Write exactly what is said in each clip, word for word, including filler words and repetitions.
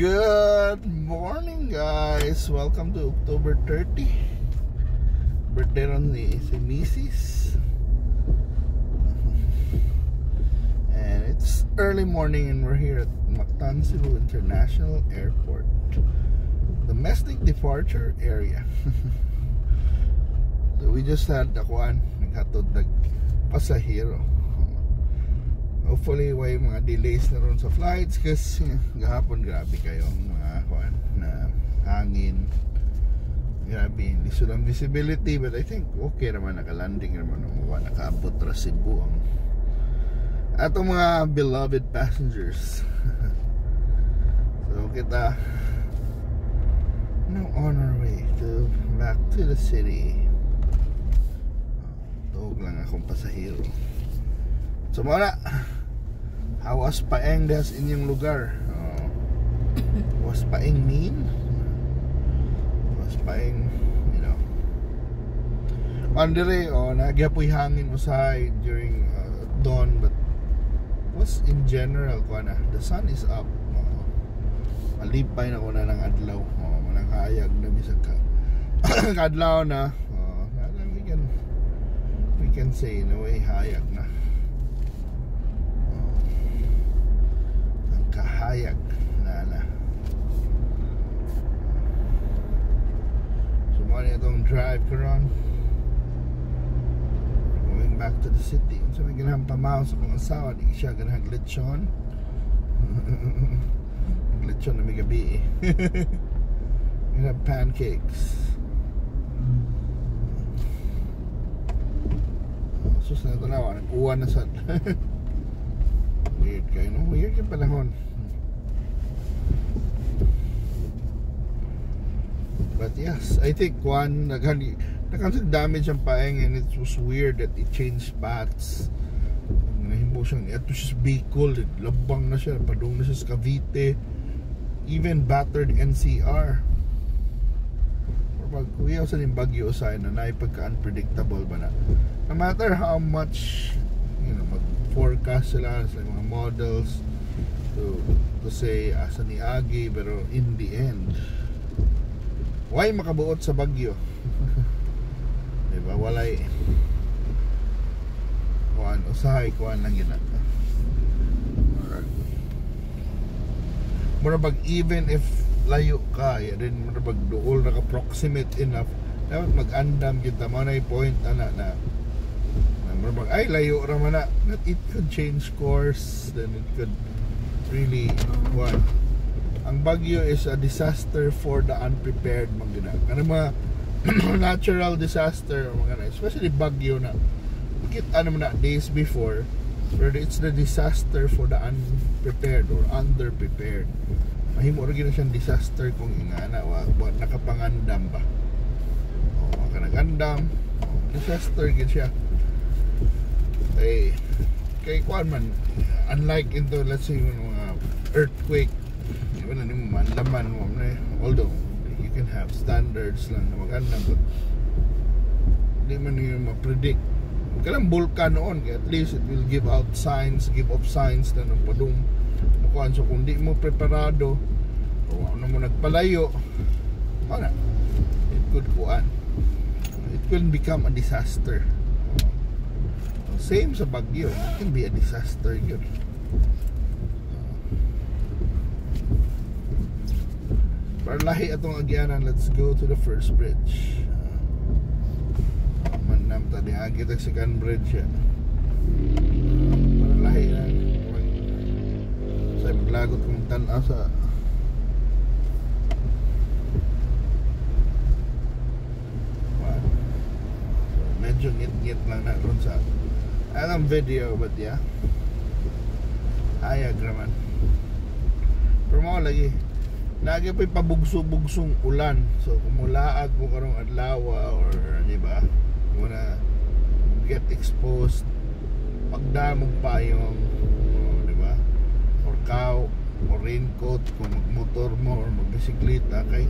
Good morning, guys. Welcome to October thirtieth. Birthday on the missus. And it's early morning and we're here at Mactan-Cebu International Airport. Domestic departure area. So we just had the one. Naghatod nagpasahero. Hopefully, why mga delays na ron sa flights kasi gahapon grabe kayong mga kwan na hangin. Grabe, lisod ang visibility, but I think okay naman, nakalanding naman mga nakaabot ra Cebu ang atong mga beloved passengers. So kita now on our way to back to the city. Tuog lang akong pasahero. So muna, Hawas Paeng das inyong lugar. Oh. Hawas Paeng mean? Hawas Paeng, you know. Pandere, oh, nagyapoy hangin usahay during uh, dawn, but was in general, kuna, the sun is up. Oh. Malipay na kuna ng adlaw. Oh, manangayag na bisag ka. Kadlaw na. Oh, we can, we can say in a way, hayag na. Kahayag na na. So muna itong drive ko ron, going back to the city. So may ganahan pamaw sa kong asawa, di siya ganahan lechon. Lechon na may gabi eh. Ganahan pancakes. So sa natanawa, nag-uwan na sad. Weird kayo, no? Weird yung panahon. But yes, I think one nag-cancel damage ang Paeng, and it was weird that it changed paths. Nahimbo siyang, eto siya Bicol, labang na siya, padung na siya sa Cavite, even battered N C R. Or pag kuyaw sa rin bagyo sa nanay, pagka-unpredictable ba na. No matter how much, you know, mag-forecast sila sa mga models to, to say asa ni Agui, pero in the end, why makabuot sa bagyo? Diba? Walay kuhan, usahay kuhan lang yun natin. Murabag even if layo ka, yun murabag dool naka-proximate enough, dapat mag-andam yun tamo na yung point na na murabag, ay layo raman na, but it could change course, then it could really kuhan. Ang bagyo is a disaster for the unprepared, mga ganun. Ano mga natural disaster, mga ganun. Especially bagyo na. Bakit ano na days before, where it's the disaster for the unprepared or underprepared. Mahimo rin na siyang disaster kung ingana wa, wa nakapangandam ba. O ka nagandam, disaster gid siya. Hey, kay kuan man, unlike into let's say mga earthquake, wala ni mo man laman mo, although you can have standards lang na maganda, but hindi man yung ma-predict kalang bulkan noon, at least it will give out signs, give up signs na nung padung makuhan. So kung di mo preparado o ano mo nagpalayo, wala, it could kuhan, it will become a disaster. Same sa bagyo, it can be a disaster yun. Para lahi atong agyanan, let's go to the first bridge. Manam tadi Agui-Texican Bridge yan. Para lahi yan. Sa maglagot kong tanaw sa wow. So, medyo ngit-ngit lang na ron sa alam video, but yeah, ayag raman. Pero mo lagi lagi pa'y pabugso-bugsong ulan. So kumulaag mo karong adlawa or ano ba, muna get exposed pagdamog payong o diba, or cow or raincoat kung magmotor mo or magbisikleta. Kay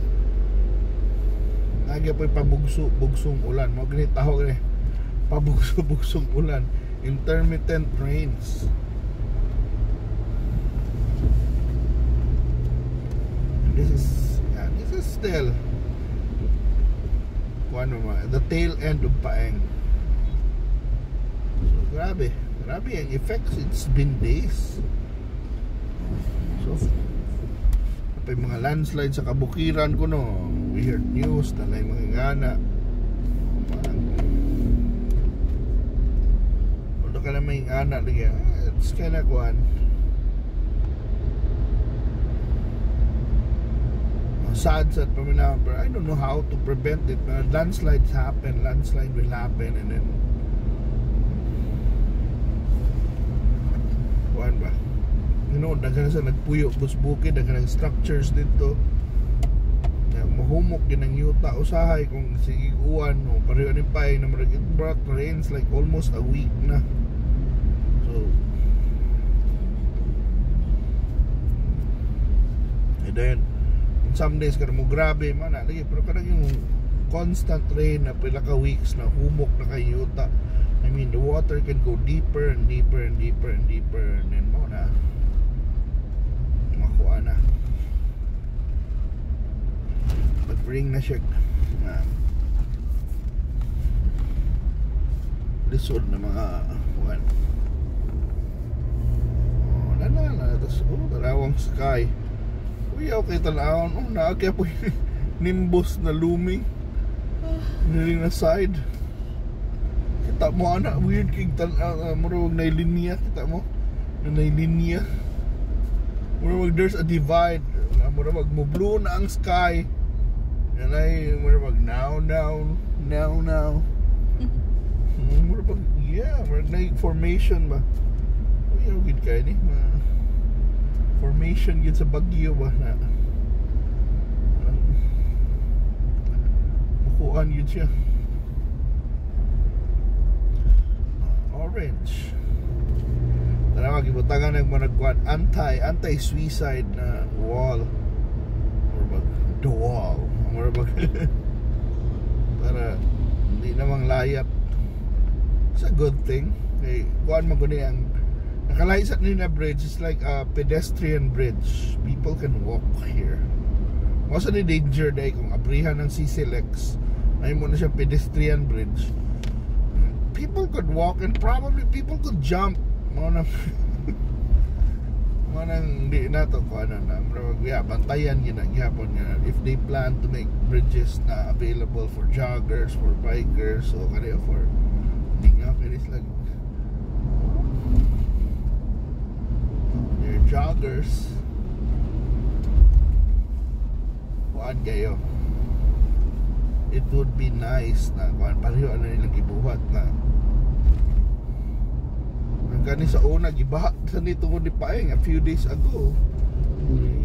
lagi pa'y pabugso-bugsong ulan, mga ganit tahog eh, pabugso-bugsong ulan, intermittent rains. this is uh, this is still one of my, the tail end of Paeng. So grabe, grabe ang effects. It's been days. So napay mga landslide sa kabukiran ko, no. Weird news, talay mga gana. Although ka na may gana, it's kind of one. Sad, sad pa mina, but I don't know how to prevent it. Landslides happen, landslide will happen, and then kuan ba? You know, daghan sa nagpuyo busbuke, daghan ang structures dito. Mahumok din ang yuta usahay kung sige uwan o pareho ni Paeng na marag it brought rains like almost a week na. So and then some days kada mo grabe man lagi, pero kada yung constant rain na pila ka weeks na humok na kay yuta, I mean the water can go deeper and deeper and deeper and deeper, and then mo na makuha na pag-ring na siya uh, lisod na mga buwan. Oh na na na tas oh dalawang sky. Uy, okay talaon. Oh na okay po yung nimbus na looming niling na side. Kita mo ana weird king talaon. Uh, Murag na linya, kita mo na linya. Murag there's a divide. Murag mo blue na ang sky. And I we're like now now now now. We're like yeah, we're like formation ba. We are good kay ni. Formation gets a bagyo ba na. Bukuan yun siya. Orange. Tanawa gibutangan ng mga nagkuan anti anti suicide na wall. Or ba the wall. Para hindi namang layat. It's a good thing. Hey, kuan maguni ang nakalaysat na bridge. It's like a pedestrian bridge. People can walk here. What's the danger day kung abrihan ng C C L E X? Ay mo na siya pedestrian bridge. People could walk and probably people could jump. Mga nang manang di na to kuan na bro, yeah, bantayan ginagihapon nga if they plan to make bridges na available for joggers, for bikers, so kaya for dinga pero is like they're joggers kuan kayo. It would be nice na kuan pareho ano nilang gibuhat na kani sa una gibaha sa nitungod ni Paeng a few days ago.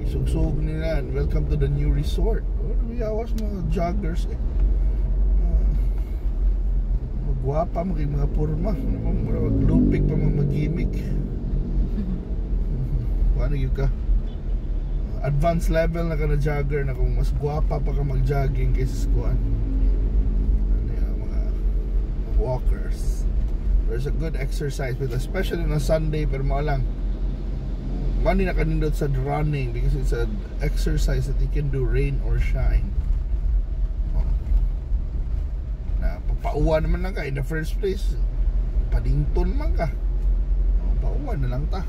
Sugsog nila, welcome to the new resort. Uy, awas mga joggers eh. Magwapa maging mga porma, maglupig pa mga magimik. Paano yun ka? Advanced level na ka na jogger na kung mas gwapa pa ka magjogging kaysa squat. Ano yung mga walkers. There's a good exercise, but especially on a Sunday, pero mo lang mani na kanindot sa running because it's an exercise that you can do rain or shine. Oh. Na papauwa naman lang ka in the first place, padington man ka. Oh, pauwa na lang ta.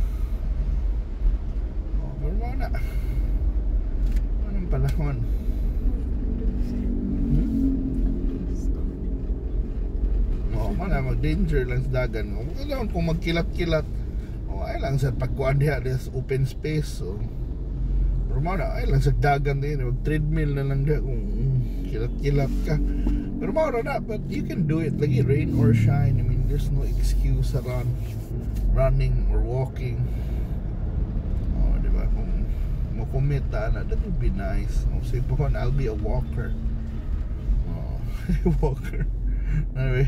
Oh, pero mo na. Anong panahon? Oh, mana mag-danger lang sa dagan. Kailangan kung magkilat-kilat. O, oh, ay lang sa pagkuhan diha, there's open space. So, pero mana, ay lang sa dagan din. Mag-treadmill na lang diha kung kilat-kilat ka. Pero mana na, but you can do it. Lagi rain or shine. I mean, there's no excuse around running or walking. O, oh, diba? Kung makommit na, that would be nice. O, say po, I'll be a walker. O, oh, walker. Anyway,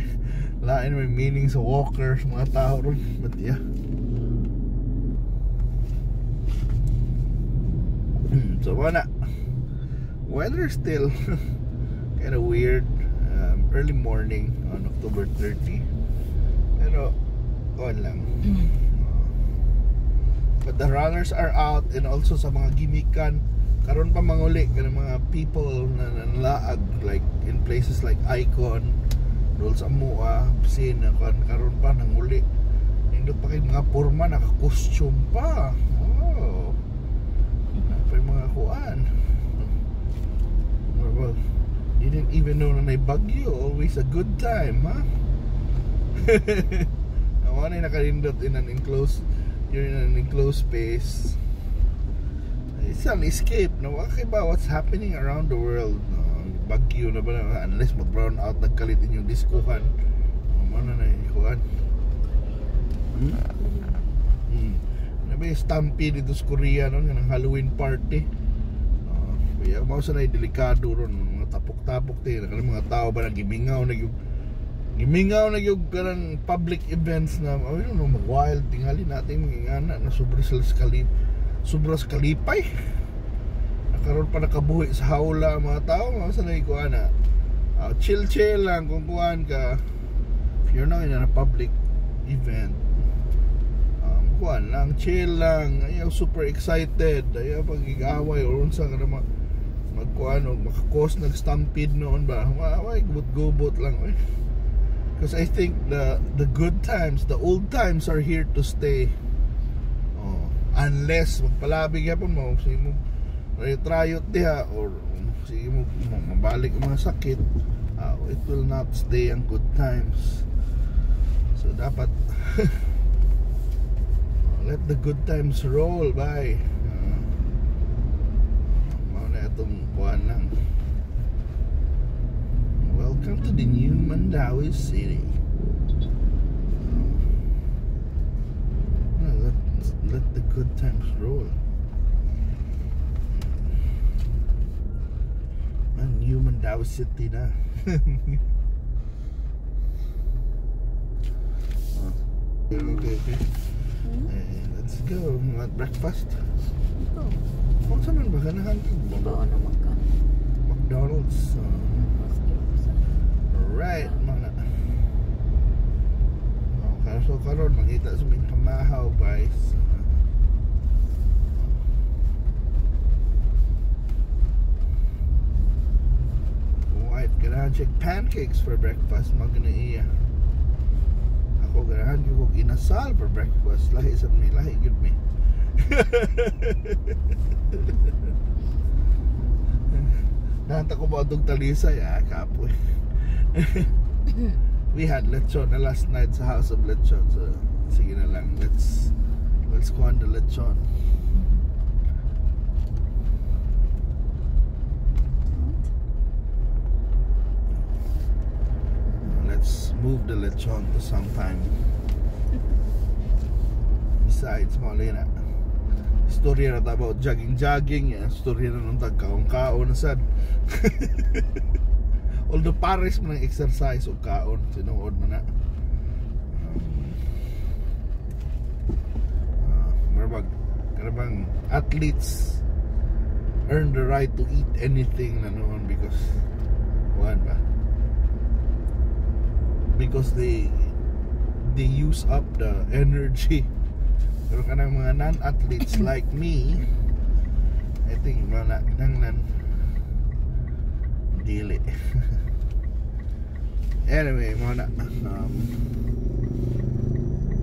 lain may meaning sa walkers, mga tao ron. But yeah, so wala, weather still kind of weird. um, Early morning on October thirtieth. Pero on lang. But the runners are out. And also sa mga gimikan, karon pa manguli ka ng mga people na nanlaag like in places like Icon, doon sa Mua, Psin, karon pa nanguli. Nindot pa kayo mga porma, nakakostume pa. Wow. Pa yung mga kuan. Well, you didn't even know na may bagyo. Always a good time, ha? Nawa na yung nakarindot in an enclosed, you're in an enclosed space. It's an escape, no? Okay ba what's happening around the world? Uh, bagyo na ba na? Unless mag-brown out, nagkalit in yung diskuhan. Ano na yung kuhan? Hmm. Ano ba yung stampede dito sa Korea, no? Yung Halloween party. Uh, kaya mausa na yung delikado ron. Mga tapok-tapok tayo. Nakalang mga tao ba na gimingaw na yung Gimingaw na yung ganang public events na oh, yun, no, mag-wild. Tingali natin mga ingana na sobrang kalip sobrang kalipay. Nakaroon pa nakabuhi sa hawla mga tao. Masanay ko ana uh, chill-chill lang kung kuhaan ka. If you're not in a public event um, kuhaan lang, chill lang. Ayaw super excited. Ayaw pag-igaway or unsa ka naman magkuhaan o makakos nag-stampede noon ba. Ay, gubot-gubot lang eh. Because I think the the good times, the old times are here to stay. Oh, unless magpalabig yapon mo, sige mo retrayot diha or sige mo mabalik ang mga sakit, uh, it will not stay ang good times. So dapat let the good times roll by. Uh, mauna itong buwan lang. Welcome to the new Mandaue City. Um, let, let the good times roll. A new Mandaue City na. Okay, okay, okay. Hey, let's go. Want breakfast? Ito. Kung saan ba ka nahangin? Bawa naman ka. McDonald's. Uh, Right, mga oh, kaso karon makita sa may pamahaw guys. Wife, ganahan siya pancakes for breakfast. Magana iya. Ako ganahan yung inasal for breakfast. Lahi sa may lahi, good me. Nahanta ko ba itong Talisay? Ah, kapoy. We had lechon na last night sa House of Lechon, so sige na lang, let's let's go on the lechon. Let's move the lechon to sometime. Besides, malina story na about jogging-jogging, story na nung tagkaon-kaon na sad. Although pares man ang exercise o kaon, sinuod man na. Uh, marabag, karabang athletes earn the right to eat anything na noon because, buwan ba? Because they they use up the energy. Pero kanang mga non-athletes like me, I think wala nang nan dili. Anyway, muna um,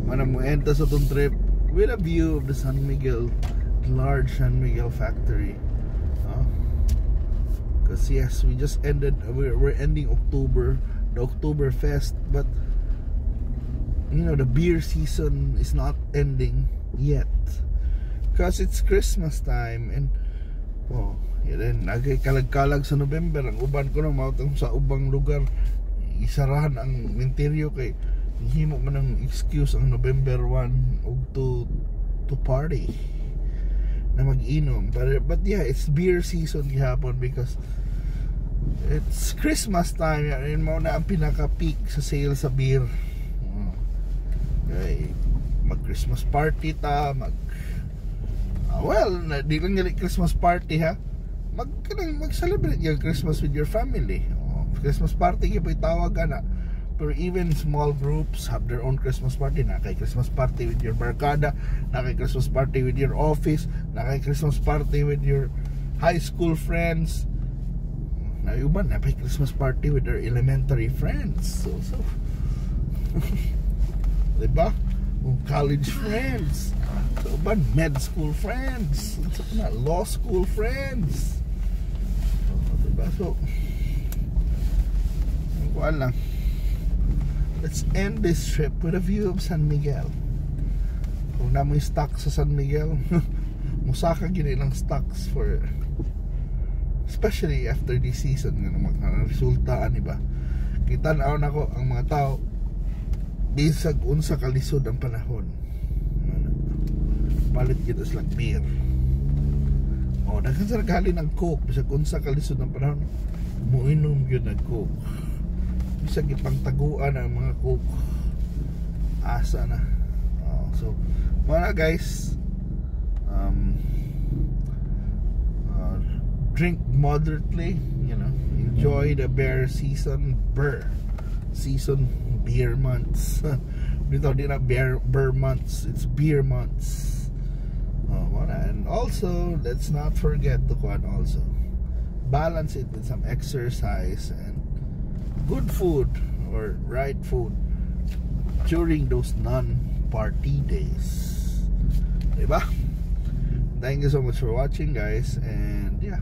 muna mo enta sa itong trip with a view of the San Miguel, the large San Miguel factory. Because uh, yes, we just ended, we're, we're ending October, the Oktoberfest, but you know, the beer season is not ending yet. Because it's Christmas time and oh, yan, nagkalag-kalag sa November. Ang uban ko na mautang sa ubang lugar, isarahan ang interior kay himo man ang excuse ang November first og to to party na mag-inom. But, but yeah, it's beer season gihapon because it's Christmas time. Yan mo na ang pinaka-peak sa sale sa beer. Okay, mag-Christmas party ta, mag ah, well, di lang gali Christmas party ha. Mag, mag-celebrate yung Christmas with your family. Oh, Christmas party yung tawag na. Pero even small groups have their own Christmas party. Nakay Christmas party with your barkada, nakay Christmas party with your office, nakay Christmas party with your high school friends. May iba na may Christmas party with their elementary friends. So, so. Diba? College friends. So, iba, med school friends. So, na, law school friends. So, diba? So, wala. Let's end this trip with a view of San Miguel. Kung na may stocks sa San Miguel, musaka gini ng stocks for... Especially after this season, resulta, ano ba? Kitanaw na ko ang mga tao, bisag unsa kalisod ang panahon. Palit gito silang beer. O, nagkansargali ng Coke, bisag unsa kalisod ang panahon, muinom yun ng Coke. Bisag ipangtaguan ang mga Coke. Asa na. O, so, mga guys, um, drink moderately, you know, enjoy the beer season, beer season, beer months. Dito di na beer, beer months, it's beer months. Oh, and also, let's not forget to also balance it with some exercise and good food or right food during those non-party days. Diba? Thank you so much for watching, guys, and yeah.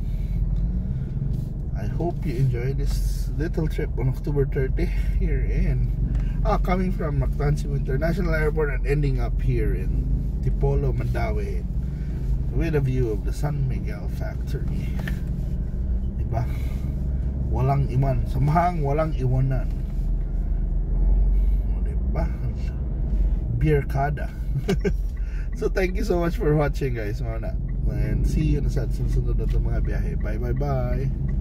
I hope you enjoyed this little trip on October thirtieth here in ah, coming from Mactan-Cebu International Airport and ending up here in Tipolo, Mandaue, with a view of the San Miguel Factory. Diba? Walang iman. Samahang walang iwanan. Diba? Beerkada. So thank you so much for watching, guys. And see you na sa susunod na mga biyahe. Bye bye bye.